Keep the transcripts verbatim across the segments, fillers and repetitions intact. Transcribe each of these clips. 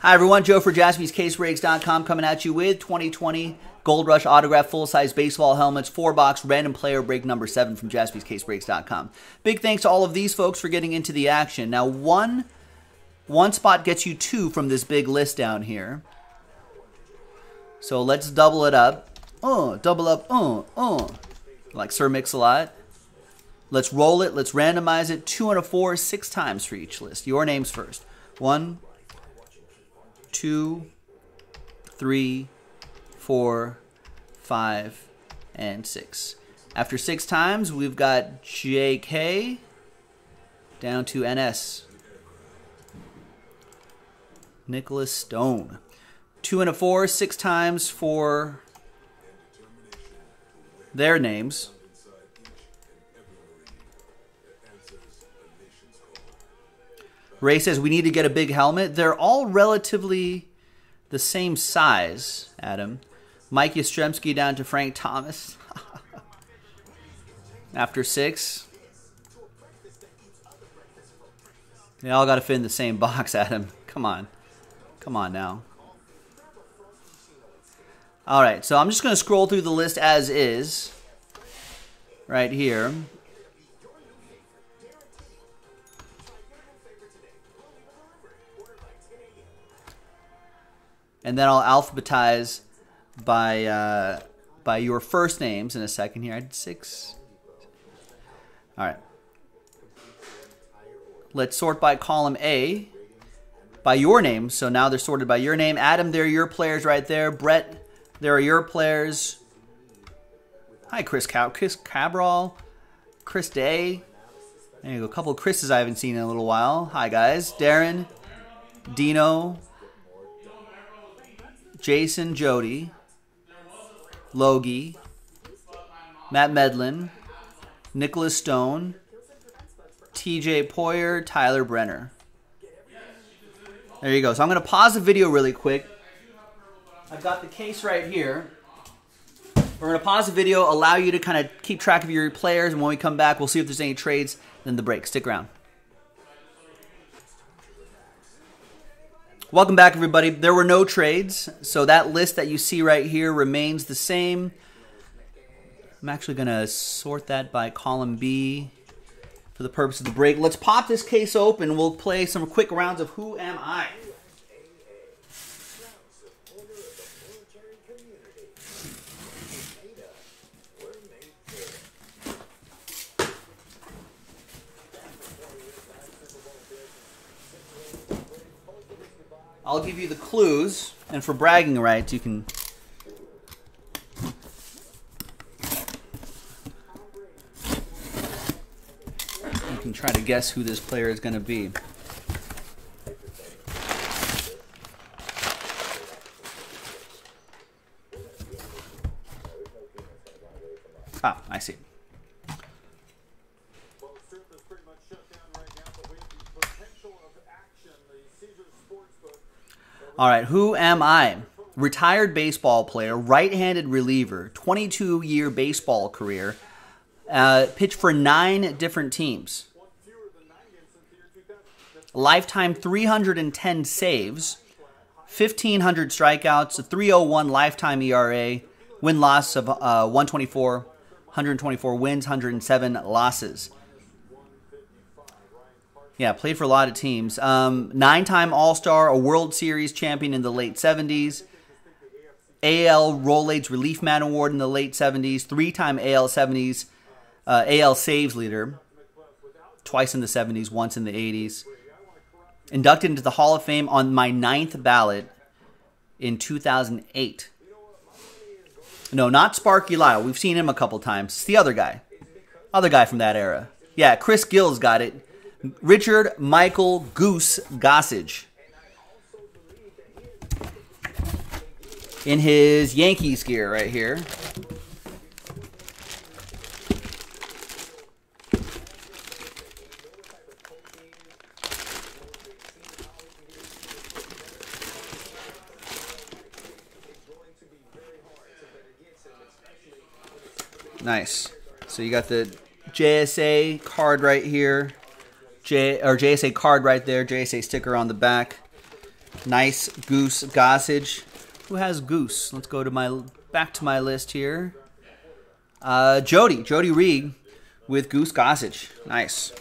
Hi everyone, Joe for Jaspys Case Breaks dot com coming at you with twenty twenty Gold Rush autograph full-size baseball helmets, four box random player break number seven from Jaspys Case Breaks dot com. Big thanks to all of these folks for getting into the action. Now one, one spot gets you two from this big list down here. So let's double it up. Uh, double up, uh, uh. Like Sir Mix-a-Lot. Let's roll it, let's randomize it. Two and a four, six times for each list. Your names first. One, two, three, four, five, and six. After six times, we've got J K down to N S. Nicholas Stone. Two and a four, six times for their names. Ray says, we need to get a big helmet. They're all relatively the same size, Adam. Mike Yastrzemski down to Frank Thomas. After six. They all got to fit in the same box, Adam. Come on. Come on now. All right, so I'm just going to scroll through the list as is right here. And then I'll alphabetize by uh, by your first names in a second here. I did six. All right. Let's sort by column A by your name. So now they're sorted by your name. Adam, they're your players right there. Brett, there are your players. Hi, Chris, Cab Chris Cabral. Chris Day. There you go. A couple of Chris's I haven't seen in a little while. Hi, guys. Darren, Dino. Jason, Jody, Logie, Matt Medlin, Nicholas Stone, T J Poyer, Tyler Brenner. There you go. So I'm going to pause the video really quick. I've got the case right here. We're going to pause the video, allow you to kind of keep track of your players, and when we come back, we'll see if there's any trades, then the break. Stick around. Welcome back, everybody. There were no trades, so that list that you see right here remains the same. I'm actually going to sort that by column B for the purpose of the break. Let's pop this case open. We'll play some quick rounds of Who Am I? I'll give you the clues, and for bragging rights, you can... You can try to guess who this player is going to be. Ah, I see. All right, who am I? Retired baseball player, right-handed reliever, twenty-two year baseball career, uh, pitched for nine different teams. Lifetime three hundred ten saves, fifteen hundred strikeouts, a three oh one lifetime E R A, win-loss of uh, one twenty-four, one hundred twenty-four wins, one hundred seven losses. Yeah, played for a lot of teams. Um, nine time All-Star, a World Series champion in the late seventies. A L Rolaids Relief Man Award in the late seventies. Three time A L seventies, uh, A L Saves leader. Twice in the seventies, once in the eighties. Inducted into the Hall of Fame on my ninth ballot in two thousand eight. No, not Sparky Lyle. We've seen him a couple times. It's the other guy. Other guy from that era. Yeah, Chris Gill's got it. Richard Michael Goose Gossage. In his Yankees gear right here. Nice. So you got the J S A card right here. J or J S A card right there, J S A sticker on the back. Nice Goose Gossage. Who has Goose? Let's go to my back to my list here. Uh, Jody. Jody Reed with Goose Gossage. Nice.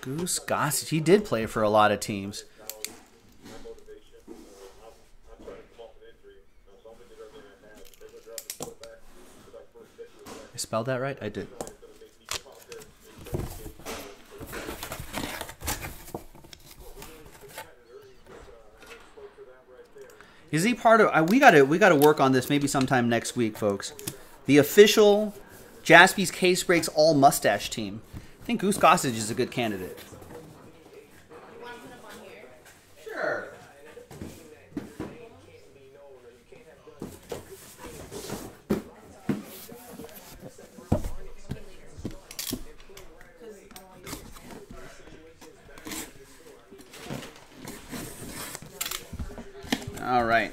Goose Gossage. He did play for a lot of teams. I spelled that right? I did. Is he part of? I, we gotta we gotta work on this maybe sometime next week, folks. The official Jaspy's Case Breaks All Mustache team. I think Goose Gossage is a good candidate. You want to put him on here? Sure. All right.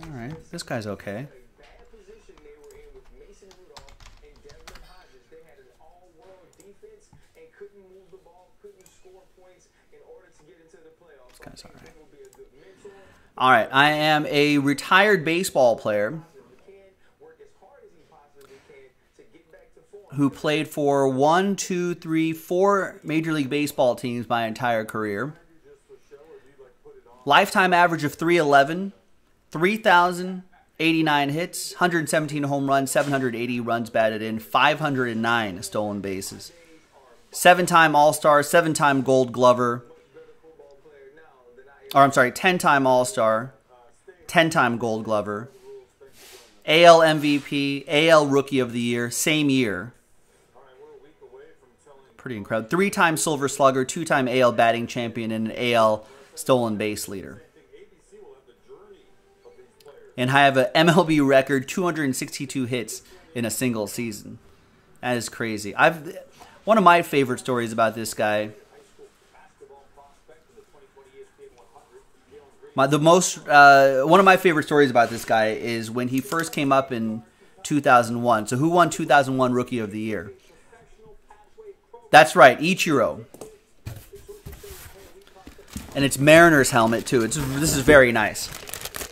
All right. This guy's okay. This guy's all right. All right. I am a retired baseball player who played for one, two, three, four Major League Baseball teams my entire career. Lifetime average of three eleven, three thousand eighty-nine hits, one hundred seventeen home runs, seven hundred eighty runs batted in, five hundred nine stolen bases. Seven-time All-Star, seven-time Gold Glover. Or I'm sorry, ten-time All-Star, ten-time Gold Glover. A L M V P, A L Rookie of the Year, same year. Pretty incredible. Three-time Silver Slugger, two-time A L batting champion, and an A L stolen base leader. And I have an M L B record, two hundred sixty-two hits in a single season. That is crazy. I've one of my favorite stories about this guy. My, the most uh, one of my favorite stories about this guy is when he first came up in two thousand one. So who won two thousand one Rookie of the Year? That's right, Ichiro. And it's Mariners helmet, too. It's, this is very nice.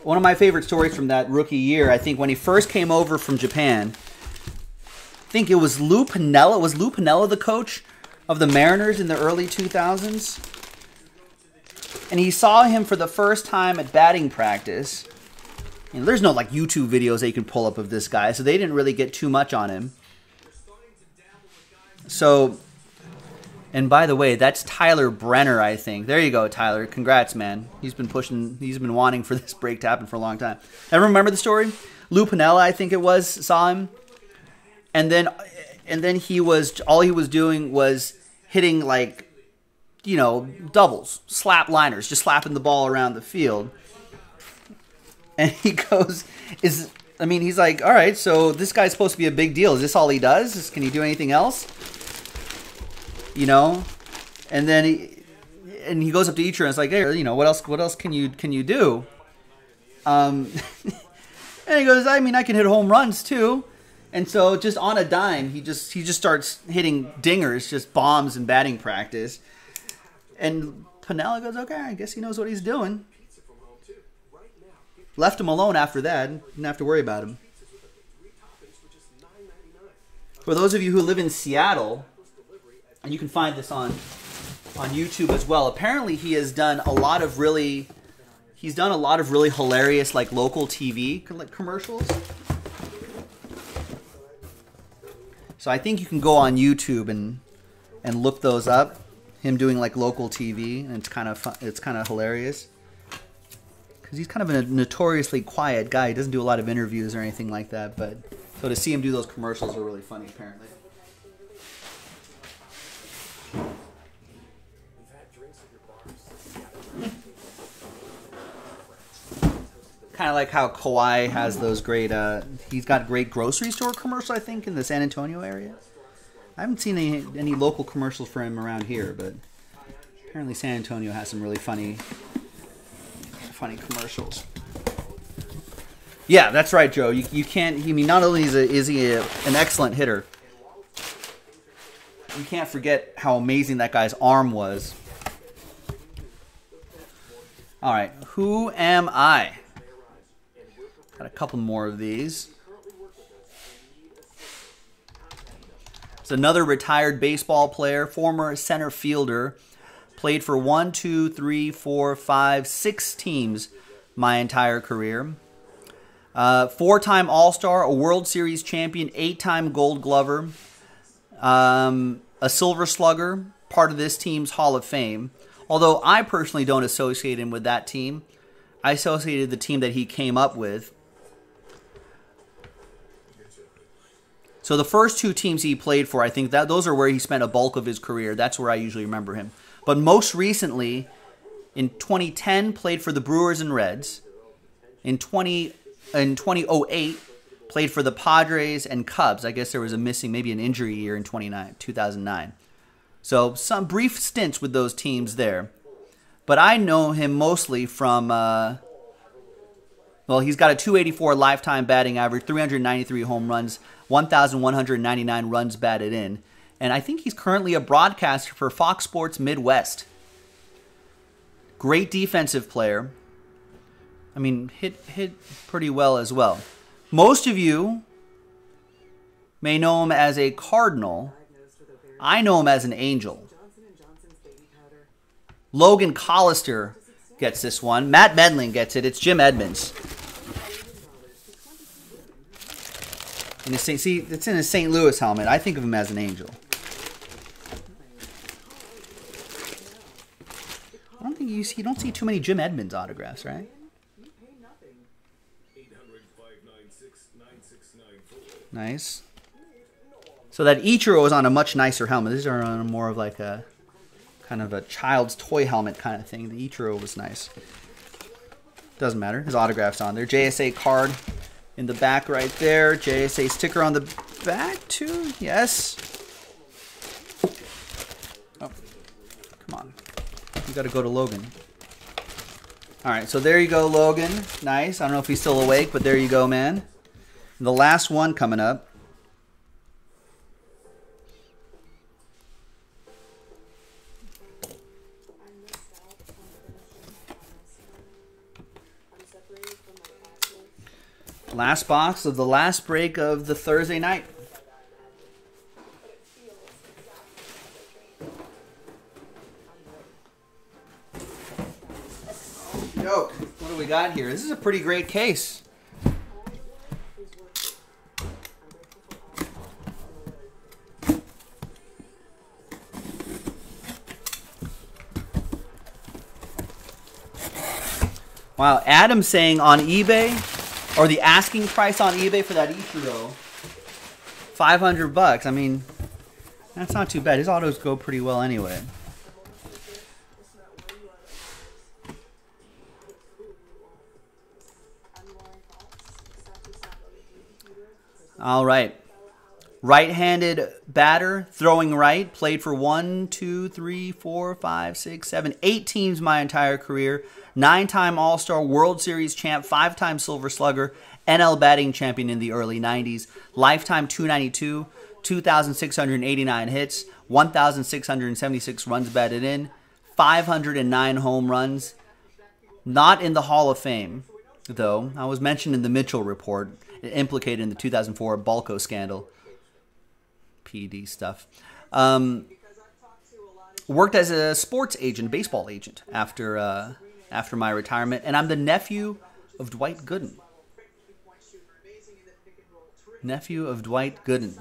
One of my favorite stories from that rookie year, I think when he first came over from Japan, I think it was Lou Piniella. Was Lou Piniella the coach of the Mariners in the early two thousands? And he saw him for the first time at batting practice. And there's no like YouTube videos they can pull up of this guy, so they didn't really get too much on him. So... And by the way, that's Tyler Brenner, I think. There you go, Tyler. Congrats, man. He's been pushing, he's been wanting for this break to happen for a long time. Everyone remember the story? Lou Piniella, I think it was, saw him. And then and then he was, all he was doing was hitting like, you know, doubles, slap liners, just slapping the ball around the field. And he goes, is, I mean, he's like, all right, so this guy's supposed to be a big deal. Is this all he does? Can he do anything else? You know, and then he and he goes up to Ichiro and it's like, hey, you know, what else? What else can you can you do? Um, and he goes, I mean, I can hit home runs too. And so, just on a dime, he just he just starts hitting dingers, just bombs in batting practice. And Piniella goes, okay, I guess he knows what he's doing. Left him alone after that. Didn't have to worry about him. For those of you who live in Seattle. And you can find this on on YouTube as well. Apparently, he has done a lot of really he's done a lot of really hilarious like local T V commercials. So I think you can go on YouTube and and look those up. Him doing like local T V, and it's kind of fun, it's kind of hilarious because he's kind of a notoriously quiet guy. He doesn't do a lot of interviews or anything like that. But so to see him do those commercials are really funny. Apparently. Kind of like how Kawhi has those great, uh, he's got great grocery store commercials, I think, in the San Antonio area. I haven't seen any, any local commercials for him around here, but apparently San Antonio has some really funny, funny commercials. Yeah, that's right, Joe. You, you can't, I mean, not only is, a, is he a, an excellent hitter, you can't forget how amazing that guy's arm was. All right, who am I? Got a couple more of these. It's another retired baseball player, former center fielder. Played for one, two, three, four, five, six teams my entire career. Uh, four-time All-Star, a World Series champion, eight-time Gold Glover, um, a Silver Slugger, part of this team's Hall of Fame. Although I personally don't associate him with that team. I associated the team that he came up with. So the first two teams he played for, I think that those are where he spent a bulk of his career. That's where I usually remember him. But most recently, in twenty ten, played for the Brewers and Reds. In twenty In twenty oh eight, played for the Padres and Cubs. I guess there was a missing, maybe an injury year in two thousand nine. So some brief stints with those teams there. But I know him mostly from, uh, well, he's got a two eighty-four lifetime batting average, three hundred ninety-three home runs, one thousand one hundred ninety-nine runs batted in. And I think he's currently a broadcaster for Fox Sports Midwest. Great defensive player. I mean, hit hit pretty well as well. Most of you may know him as a Cardinal. I know him as an Angel. Logan Collister gets this one. Matt Medlin gets it. It's Jim Edmonds. In a, see, it's in a Saint Louis helmet. I think of him as an Angel. I don't think you see, you don't see too many Jim Edmonds autographs, right? Nice. So that Ichiro is on a much nicer helmet. These are on a more of like a kind of a child's toy helmet kind of thing. The Ichiro was nice. Doesn't matter. His autograph's on there. J S A card in the back right there. J S A sticker on the back too. Yes. Oh, come on. You got to go to Logan. All right. So there you go, Logan. Nice. I don't know if he's still awake, but there you go, man. The last one coming up. Last box of the last break of the Thursday night. Yo, what do we got here? This is a pretty great case. Wow, Adam's saying on eBay, or the asking price on eBay for that Ichiro, five hundred bucks. I mean, that's not too bad. His autos go pretty well anyway. All right. Right-handed batter, throwing right, played for one, two, three, four, five, six, seven, eight teams my entire career. Nine-time All-Star, World Series champ, five-time Silver Slugger, N L batting champion in the early nineties, lifetime two ninety-two, two thousand six hundred eighty-nine hits, one thousand six hundred seventy-six runs batted in, five hundred nine home runs. Not in the Hall of Fame, though. I was mentioned in the Mitchell report, implicated in the two thousand four Balco scandal. P D stuff. Um, worked as a sports agent, baseball agent, after uh, after my retirement, and I'm the nephew of Dwight Gooden. Nephew of Dwight Gooden,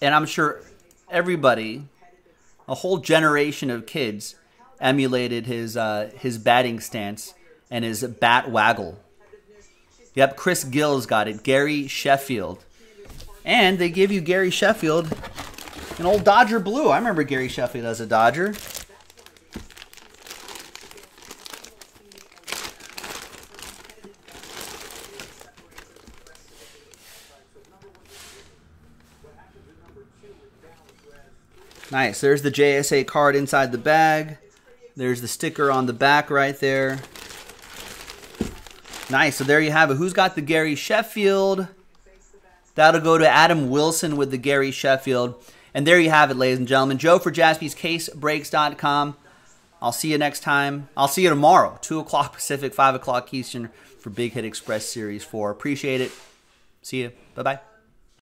and I'm sure everybody, a whole generation of kids, emulated his uh, his batting stance and his bat waggle. Yep, Chris Gill's got it. Gary Sheffield. And they give you Gary Sheffield, an old Dodger blue. I remember Gary Sheffield as a Dodger. Nice. There's the J S A card inside the bag. There's the sticker on the back right there. Nice. So there you have it. Who's got the Gary Sheffield? That'll go to Adam Wilson with the Gary Sheffield. And there you have it, ladies and gentlemen. Joe for Jaspys Case Breaks dot com. I'll see you next time. I'll see you tomorrow, two o'clock Pacific, five o'clock Eastern for Big Hit Express Series four. Appreciate it. See you. Bye-bye.